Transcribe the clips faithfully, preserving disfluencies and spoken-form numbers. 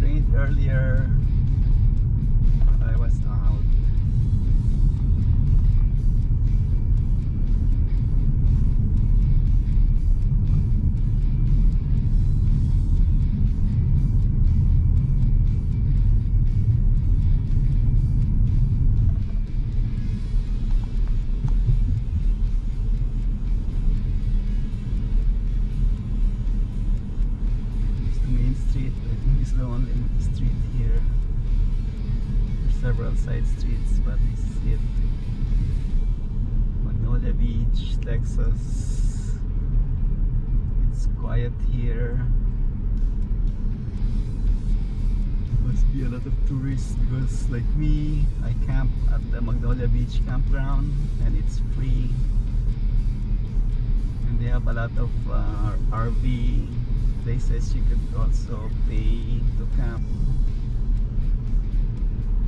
It rained earlier. I was out. The only street here. There's several side streets, but this is it. Magnolia Beach, Texas. It's quiet here. Must be a lot of tourists because, like me, I camp at the Magnolia Beach campground, and it's free. And they have a lot of uh, R V places you could also pay to camp.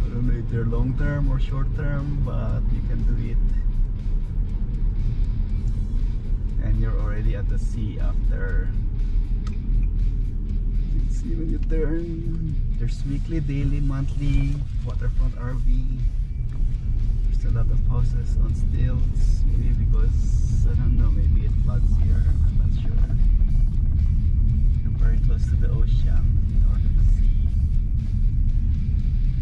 I don't know if they're long term or short term, but you can do it. And you're already at the sea after. You can see when you turn. There's weekly, daily, monthly waterfront R V. There's a lot of houses on stilts, maybe because I don't know, maybe it floods here. I'm not sure. Very close to the ocean or to the sea.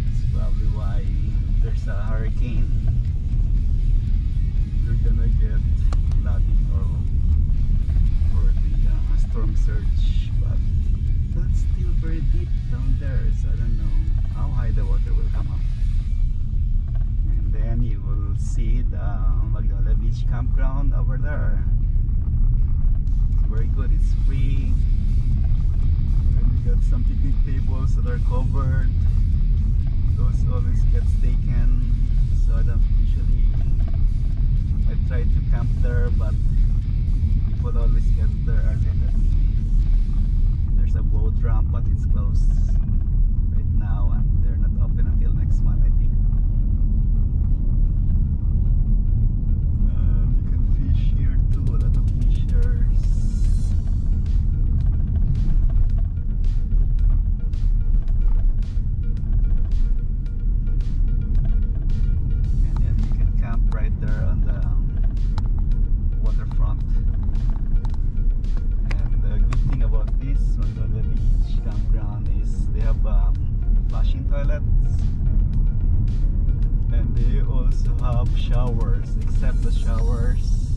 That's probably why there's a hurricane. You're gonna get flooding or or the uh, storm surge, but that's still very deep down there, so I don't know how high the water will come up. And then you will see the Magnolia Beach campground over there. It's very good. It's free. Got some picnic tables that are covered. Those always get taken, so I don't usually. I try to camp there, but people always get there earlier than me. There's a boat ramp, but it's closed right now, and they're not open until next month, I think. Um, you can fish here too. A lot of fishers. Showers, except the showers,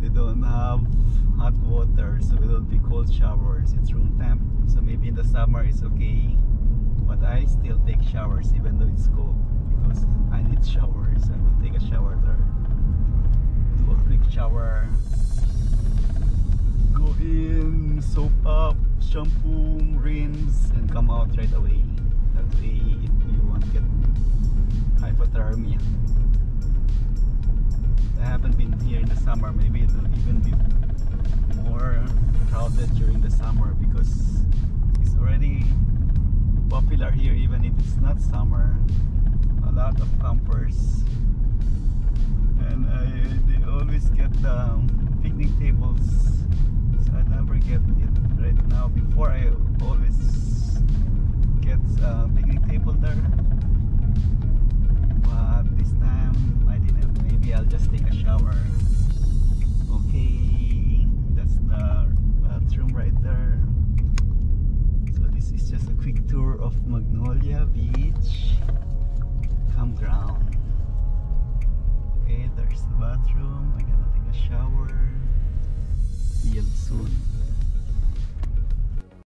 they don't have hot water, so it'll be cold showers. It's room temp, so maybe in the summer it's okay, but I still take showers even though it's cold because I need showers. I will take a shower there, do a quick shower, go in, soap up, shampoo, rinse, and come out right away. That way you won't get hypothermia. I haven't been here in the summer. Maybe it'll even be more crowded during the summer because it's already popular here, even if it's not summer. A lot of campers, and I, they always get um, picnic tables, so I never get it right now. Before, I always get a picnic table there, but this time I didn't. Maybe I'll just take a shower. Okay, that's the bathroom right there. So this is just a quick tour of Magnolia Beach campground. Okay, there's the bathroom. I gotta take a shower. See you soon.